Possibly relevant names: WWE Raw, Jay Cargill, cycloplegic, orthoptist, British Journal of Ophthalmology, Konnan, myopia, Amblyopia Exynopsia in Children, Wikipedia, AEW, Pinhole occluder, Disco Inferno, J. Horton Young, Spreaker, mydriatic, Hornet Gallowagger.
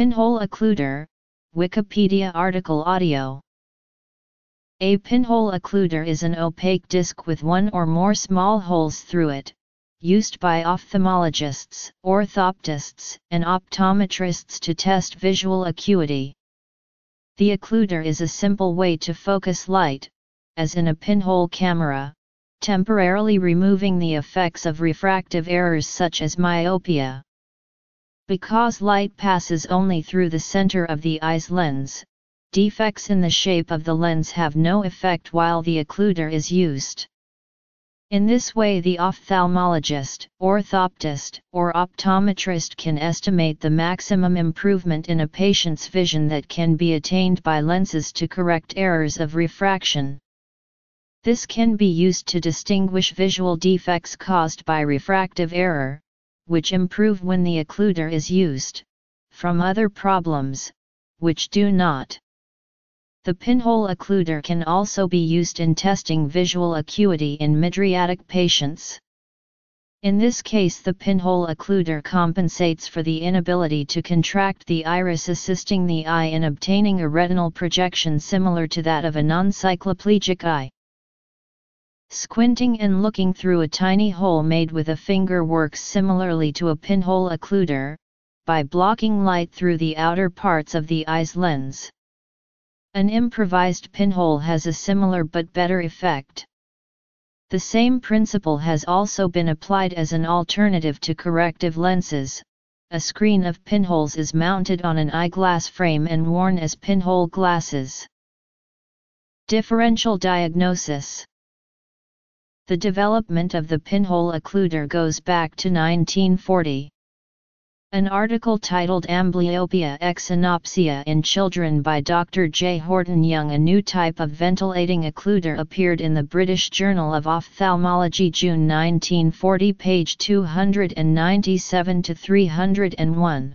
Pinhole occluder, Wikipedia article audio. A pinhole occluder is an opaque disc with one or more small holes through it, used by ophthalmologists, orthoptists, and optometrists to test visual acuity. The occluder is a simple way to focus light, as in a pinhole camera, temporarily removing the effects of refractive errors such as myopia. Because light passes only through the center of the eye's lens, defects in the shape of the lens have no effect while the occluder is used. In this way, the ophthalmologist, orthoptist, or optometrist can estimate the maximum improvement in a patient's vision that can be attained by lenses to correct errors of refraction. This can be used to distinguish visual defects caused by refractive error, which improve when the occluder is used, from other problems, which do not. The pinhole occluder can also be used in testing visual acuity in mydriatic patients. In this case, the pinhole occluder compensates for the inability to contract the iris, assisting the eye in obtaining a retinal projection similar to that of a non-cycloplegic eye. Squinting and looking through a tiny hole made with a finger works similarly to a pinhole occluder, by blocking light through the outer parts of the eye's lens. An improvised pinhole has a similar but better effect. The same principle has also been applied as an alternative to corrective lenses. A screen of pinholes is mounted on an eyeglass frame and worn as pinhole glasses. Differential diagnosis. The development of the pinhole occluder goes back to 1940. An article titled Amblyopia Exynopsia in Children by Dr. J. Horton Young, a new type of ventilating occluder, appeared in the British Journal of Ophthalmology, June 1940, page 297 to 301.